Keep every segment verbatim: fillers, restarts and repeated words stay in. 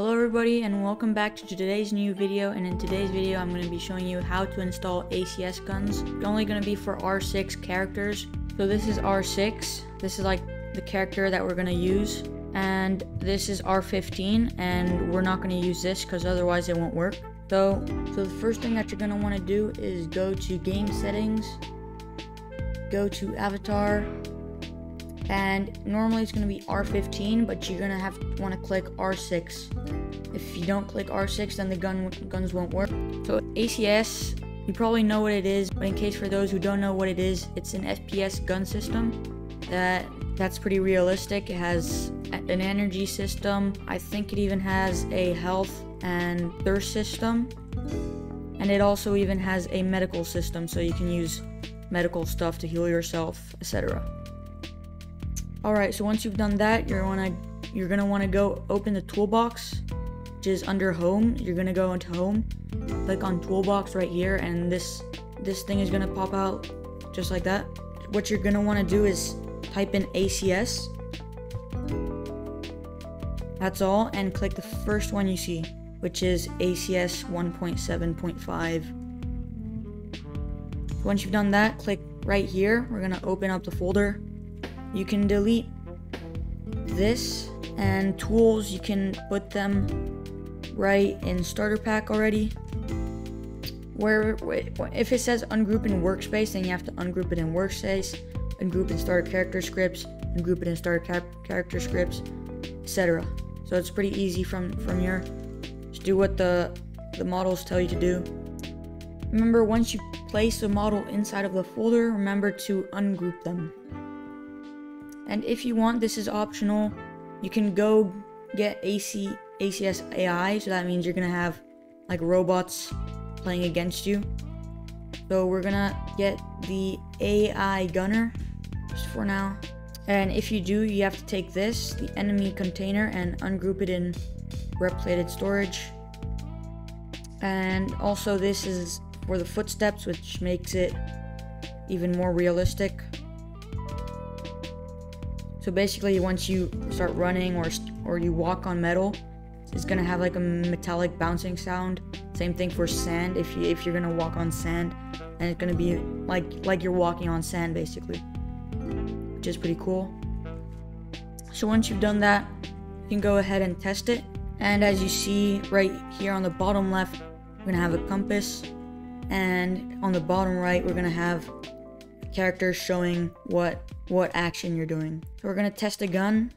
Hello everybody and welcome back to today's new video, and in today's video I'm going to be showing you how to install A C S guns. It's only going to be for R six characters. So this is R six, this is like the character that we're going to use, and this is R fifteen, and we're not going to use this because otherwise it won't work. So, so the first thing that you're going to want to do is go to game settings, go to avatar, and normally it's going to be R fifteen, but you're going to have to want to click R six. If you don't click R six, then the gun guns won't work. So A C S, you probably know what it is, but in case for those who don't know what it is, it's an F P S gun system that that's pretty realistic. It has an energy system, I think it even has a health and thirst system, and it also even has a medical system, so you can use medical stuff to heal yourself, et cetera. Alright, so once you've done that, you're wanna you're gonna wanna go open the toolbox, which is under home. You're gonna go into home, click on toolbox right here, and this this thing is gonna pop out just like that. What you're gonna wanna do is type in A C S. That's all, and click the first one you see, which is A C S one point seven point five. Once you've done that, click right here. We're gonna open up the folder. You can delete this, and tools, you can put them right in starter pack already. Where if it says ungroup in workspace, then you have to ungroup it in workspace, ungroup in starter character scripts, ungroup it in starter character scripts, et cetera. So it's pretty easy from from here. Just do what the the models tell you to do. Remember, once you place the model inside of the folder, remember to ungroup them. And if you want, this is optional, you can go get A C S A I, so that means you're going to have like robots playing against you. So we're going to get the A I gunner just for now. And if you do, you have to take this, the enemy container, and ungroup it in replicated storage. And also this is for the footsteps, which makes it even more realistic. So basically, once you start running or or you walk on metal, it's gonna have like a metallic bouncing sound. Same thing for sand. If you if you're gonna walk on sand, and it's gonna be like like you're walking on sand basically, which is pretty cool. So once you've done that, you can go ahead and test it. And as you see right here on the bottom left, we're gonna have a compass, and on the bottom right, we're gonna have characters showing what what action you're doing. So we're gonna test a gun.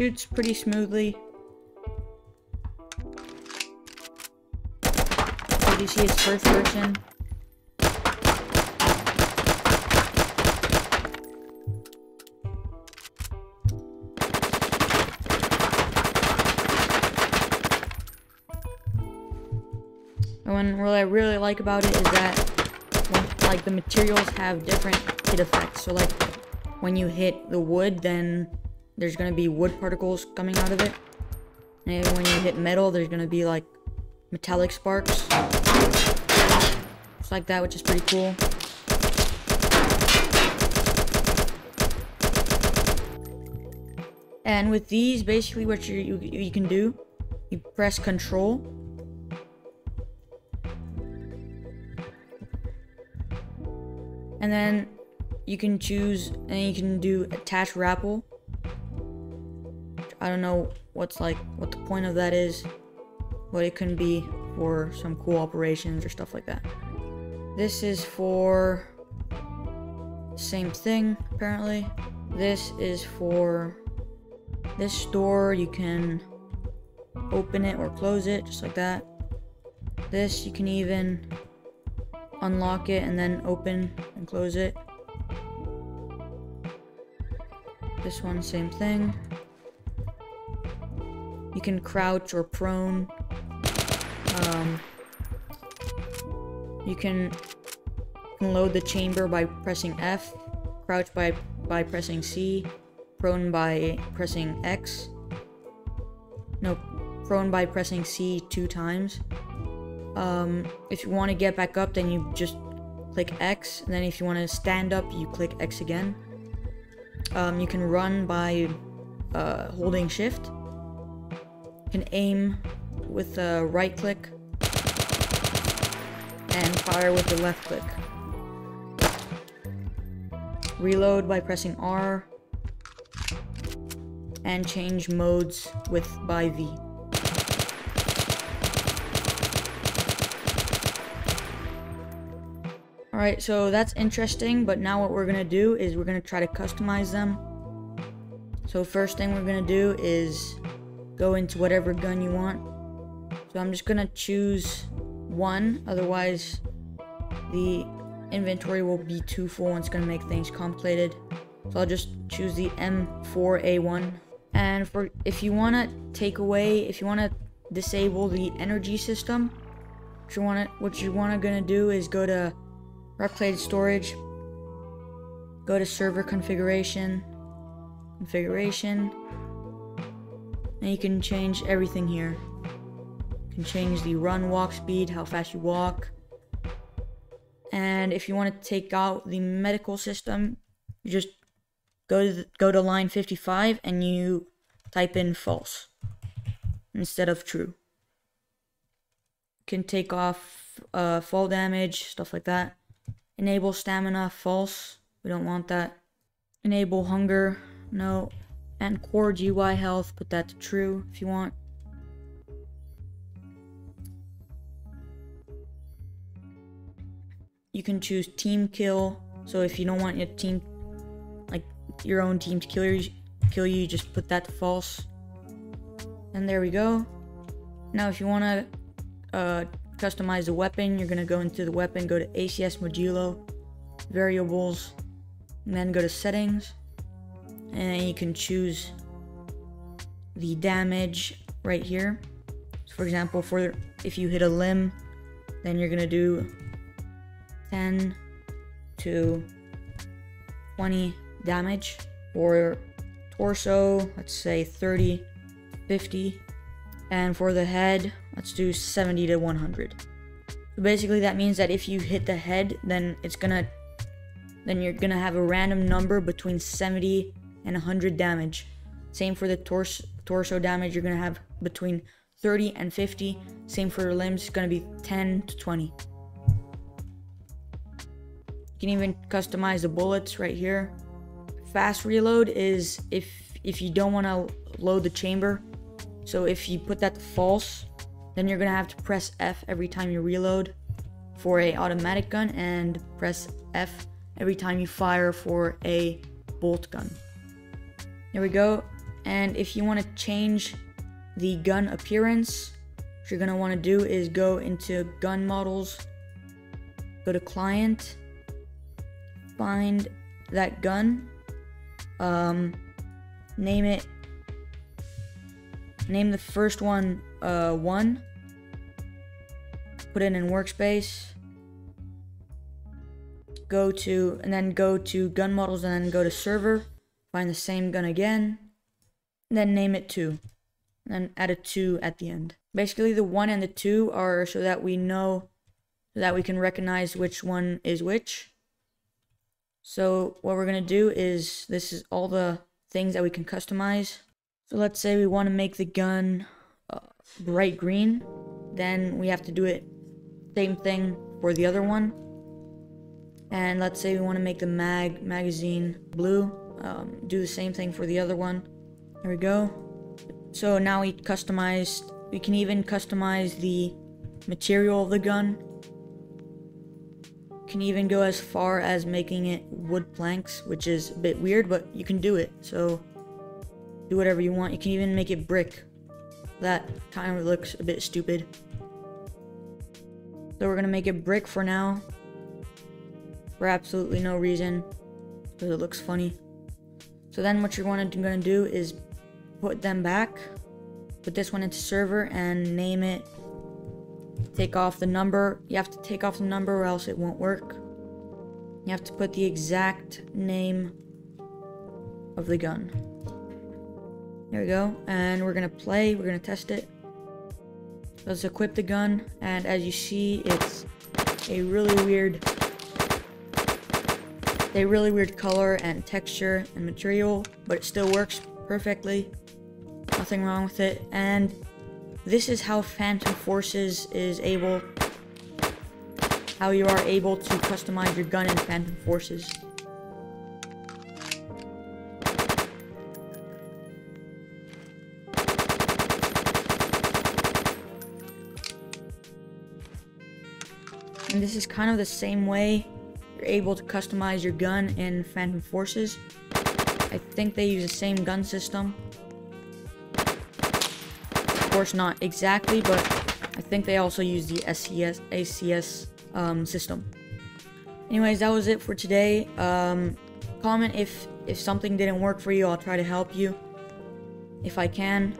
Shoots pretty smoothly. Did you see it's first person? And what I really like about it is that when, like the materials have different hit effects. So like when you hit the wood, then there's gonna be wood particles coming out of it, and when you hit metal, there's gonna be like metallic sparks, just like that, which is pretty cool. And with these, basically what you you, you can do, you press control. And then you can choose, and you can do attach grapple. I don't know what's like, what the point of that is, but it can be for some cool operations or stuff like that. This is for same thing, apparently. This is for this door, you can open it or close it, just like that. This, you can even unlock it and then open and close it. This one, same thing. You can crouch or prone. Um, you can load the chamber by pressing F, crouch by by pressing C, prone by pressing X. No, prone by pressing C two times. Um, if you want to get back up, then you just click X, and then if you want to stand up, you click X again. Um, you can run by uh, holding shift. You can aim with a right click and fire with the left click. Reload by pressing R and change modes with by V. Alright, so that's interesting, but now what we're gonna do is we're gonna try to customize them. So first thing we're gonna do is go into whatever gun you want. So I'm just gonna choose one, otherwise the inventory will be too full and it's gonna make things complicated. So I'll just choose the M four A one. And for if you wanna take away, if you wanna disable the energy system, what you wanna what you wanna gonna do is go to Replicated storage, go to server configuration, configuration, and you can change everything here. You can change the run walk speed, how fast you walk. And if you want to take out the medical system, you just go to, the, go to line fifty-five and you type in false instead of true. You can take off uh, fall damage, stuff like that. Enable stamina, false. We don't want that. Enable hunger, no. And core G U I health, put that to true if you want. You can choose team kill. So if you don't want your team, like your own team to kill you, kill you, just put that to false. And there we go. Now if you wanna uh, customize the weapon, you're going to go into the weapon, go to A C S modulo, variables, and then go to settings, and you can choose the damage right here. So for example, for if you hit a limb, then you're going to do ten to twenty damage. For torso, let's say thirty, fifty. And for the head, let's do seventy to one hundred. So basically that means that if you hit the head, then it's gonna, then you're gonna have a random number between seventy and one hundred damage. Same for the torso, torso damage, you're gonna have between thirty and fifty. Same for your limbs, it's gonna be ten to twenty. You can even customize the bullets right here. Fast reload is if, if you don't wanna load the chamber. So if you put that to false, then you're gonna have to press F every time you reload for a automatic gun and press F every time you fire for a bolt gun. There we go. And if you wanna change the gun appearance, what you're gonna wanna do is go into gun models, go to client, find that gun, um, name it. Name the first one, uh, one. Put it in workspace. Go to, and then go to gun models, and then go to server. Find the same gun again. And then name it two. And then add a two at the end. Basically, the one and the two are so that we know, so that we can recognize which one is which. So what we're gonna do is, this is all the things that we can customize. So let's say we want to make the gun uh, bright green, then we have to do it same thing for the other one. And let's say we want to make the mag magazine blue, um, do the same thing for the other one. There we go. So now we customized, we can even customize the material of the gun. You can even go as far as making it wood planks, which is a bit weird, but you can do it. So do whatever you want. You can even make it brick. That kind of looks a bit stupid. So we're gonna make it brick for now. For absolutely no reason. Because it looks funny. So then what you're gonna do is put them back. Put this one into server and name it. Take off the number. You have to take off the number or else it won't work. You have to put the exact name of the gun. There we go, and we're gonna play, we're gonna test it. So let's equip the gun, and as you see, it's a really weird a really weird color and texture and material, but it still works perfectly. Nothing wrong with it. And this is how Phantom Forces is able how you are able to customize your gun in Phantom Forces. And this is kind of the same way you're able to customize your gun in Phantom Forces. I think they use the same gun system. Of course, not exactly, but I think they also use the A C S um, system. Anyways, that was it for today. Um, comment if if something didn't work for you. I'll try to help you if I can.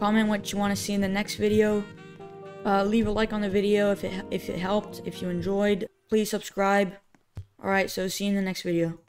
Comment what you want to see in the next video. Uh, leave a like on the video if it, if it helped, if you enjoyed. Please subscribe. Alright, so see you in the next video.